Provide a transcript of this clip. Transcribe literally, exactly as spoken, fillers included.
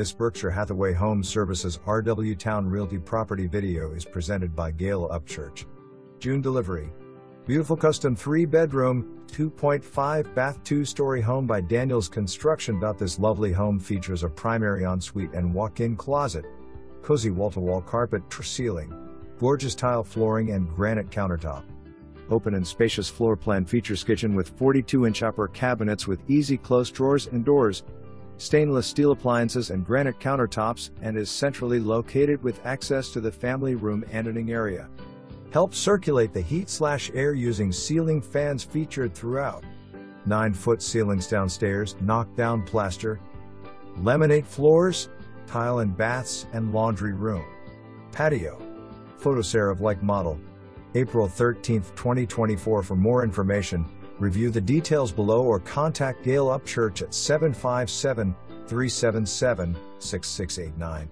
This Berkshire Hathaway Home Services R W Towne Realty property video is presented by Gayle Upchurch. June delivery. Beautiful custom three bedroom, two point five bath, two story home by Daniels Construction. This lovely home features a primary ensuite and walk-in closet, cozy wall-to-wall carpet ceiling, gorgeous tile flooring and granite countertop. Open and spacious floor plan features kitchen with forty-two inch upper cabinets with easy close drawers and doors, stainless steel appliances and granite countertops, and is centrally located with access to the family room and dining area. Help circulate the heat slash air using ceiling fans featured throughout. nine foot ceilings downstairs, knockdown plaster, laminate floors, tile and baths and laundry room. Patio. Photosera of like model. April thirteenth twenty twenty-four. For more information, review the details below or contact Gayle Upchurch at seven five seven, three seven seven, six six eight nine.